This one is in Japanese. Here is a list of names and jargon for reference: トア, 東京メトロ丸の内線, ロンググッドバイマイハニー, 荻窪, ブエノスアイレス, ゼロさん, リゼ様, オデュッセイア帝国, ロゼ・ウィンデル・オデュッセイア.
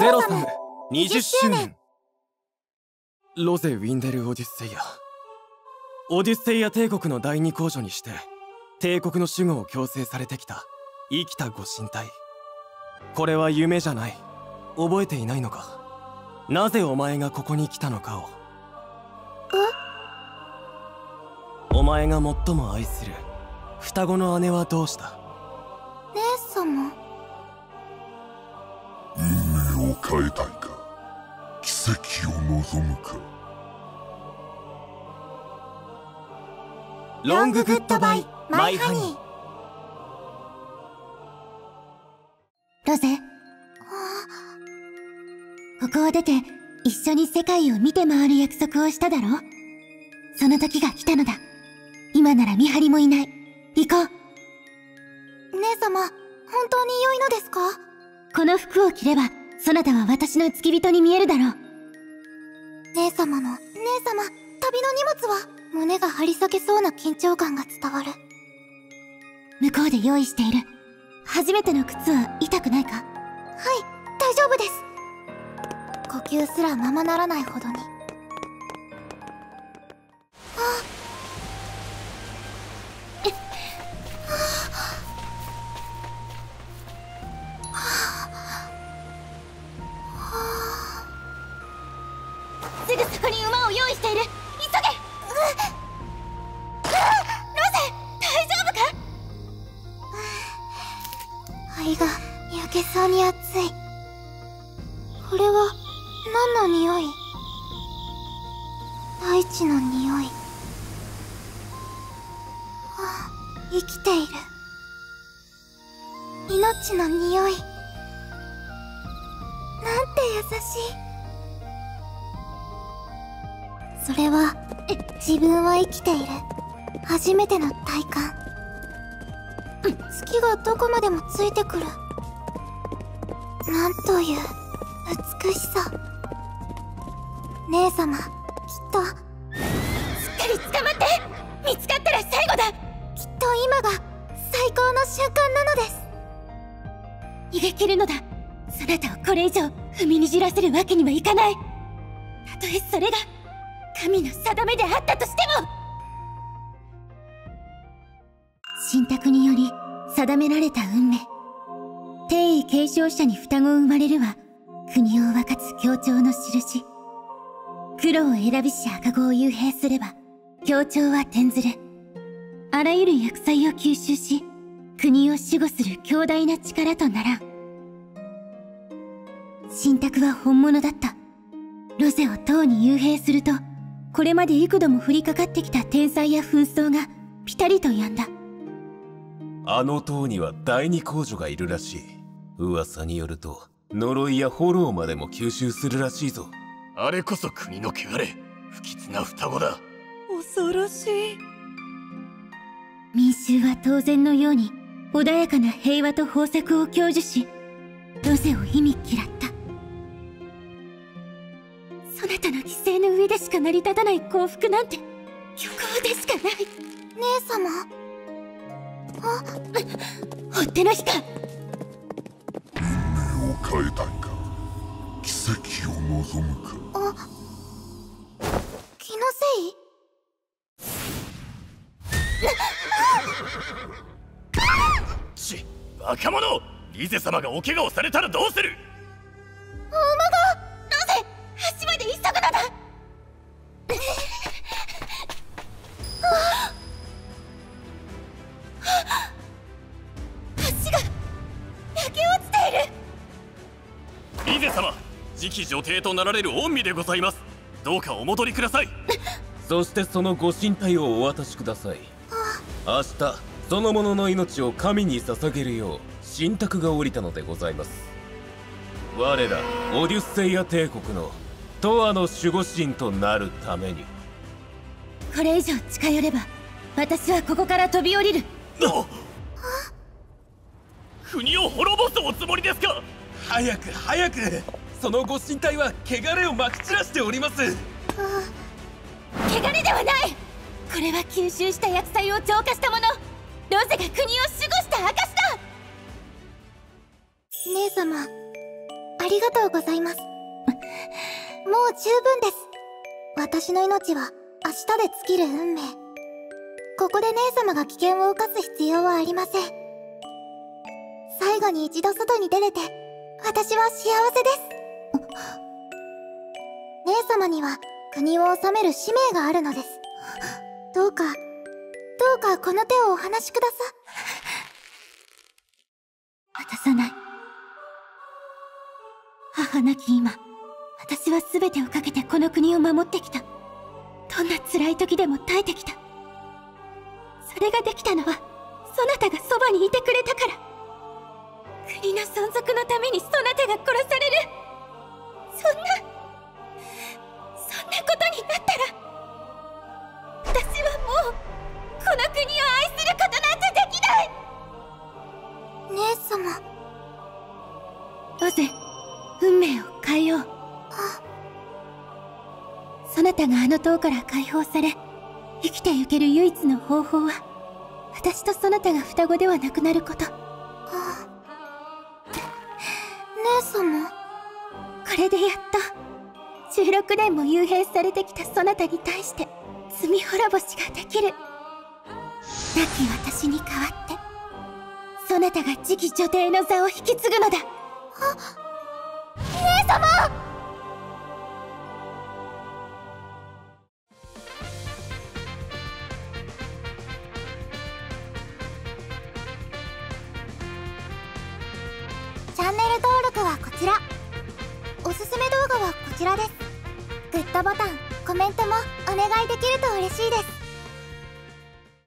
ゼロさん20周年。ロゼ・ウィンデル・オデュッセイア。オデュッセイア帝国の第二公女にして帝国の守護を強制されてきた生きたご神体。これは夢じゃない。覚えていないのか。なぜお前がここに来たのかを。お前が最も愛する双子の姉はどうした？姉様。運命を変えたいか、奇跡を望むか。ロンググッドバイマイハニー。ロゼ、ここを出て一緒に世界を見て回る約束をしただろ。その時が来たのだ。今なら見張りもいない。行こう。姉様、本当に良いのですか？この服を着ればそなたは私の付き人に見えるだろう。姉様、旅の荷物は。胸が張り裂けそうな緊張感が伝わる。向こうで用意している。初めての靴は痛くないか？はい、大丈夫です。呼吸すらままならないほどに。すぐそこに馬を用意している。急げ。ロゼ、大丈夫か？肺が焼けそうに熱い。これは何の匂い？大地の匂い。あ、生きている。命の匂い。なんて優しい。それは自分は生きている初めての体感。月がどこまでもついてくる。なんという美しさ。姉様、きっと。しっかり捕まって。見つかったら最後だ。きっと今が最高の瞬間なのです。逃げ切るのだ。そなたをこれ以上踏みにじらせるわけにはいかない。たとえそれが神の定めであったとしても。神託により定められた運命。帝位継承者に双子を生まれるは国を分かつ協調の印。黒を選びし赤子を幽閉すれば協調は転ずる。あらゆる薬剤を吸収し国を守護する強大な力とならん。神託は本物だった。ロゼを塔に幽閉すると、これまで幾度も降りかかってきた天災や紛争がピタリと止んだ。あの塔には第二公女がいるらしい。噂によると呪いや炎までも吸収するらしいぞ。あれこそ国の汚れ、不吉な双子だ。恐ろしい。民衆は当然のように穏やかな平和と豊作を享受し、ロゼを忌み嫌った。そなたの犠牲の上でしか成り立たない幸福なんて虚構でしかない。姉様。あほっての日か。変えたいか、奇跡を望むか。あ、気のせい？ち、バカ者！リゼ様がお怪我をされたらどうする？お馬が。ロゼ、橋まで急ぐのだ。橋が焼け落ちている。リゼ様、次期女帝となられる御身でございます。どうかお戻りください。そしてそのご神体をお渡しください。明日その者の命を神に捧げるよう神託が降りたのでございます。我らオデュッセイア帝国のトアの守護神となるために。これ以上近寄れば私はここから飛び降りる。国を滅ぼすおつもりですか？早く。そのご神体は汚れをまき散らしております。汚れではない。これは吸収した薬剤を浄化したもの。ロゼが国を守護した証だ。姉様、ありりがとうございます。もう十分です。私の命は明日で尽きる運命。ここで姉様が危険を冒す必要はありません。最後に一度外に出れて、私は幸せです。姉様には国を治める使命があるのです。どうかこの手をお話しください。渡さない。母なき今、私は全てをかけてこの国を守ってきた。どんな辛い時でも耐えてきた。それができたのはそなたがそばにいてくれたから。国の存続のためにそなたが殺される、そんなことになったら、私はもうこの国を愛することなんてできない。姉様、ロゼ、運命を変えよう。そなたがあの塔から解放され、生きてゆける唯一の方法は、私とそなたが双子ではなくなること。姉様、これでやっと16年も幽閉されてきたそなたに対して罪滅ぼしができる。亡き私に代わってそなたが次期女帝の座を引き継ぐのだ。姉様。おすすめ動画はこちらです。グッドボタン、コメントもお願いできると嬉しいです。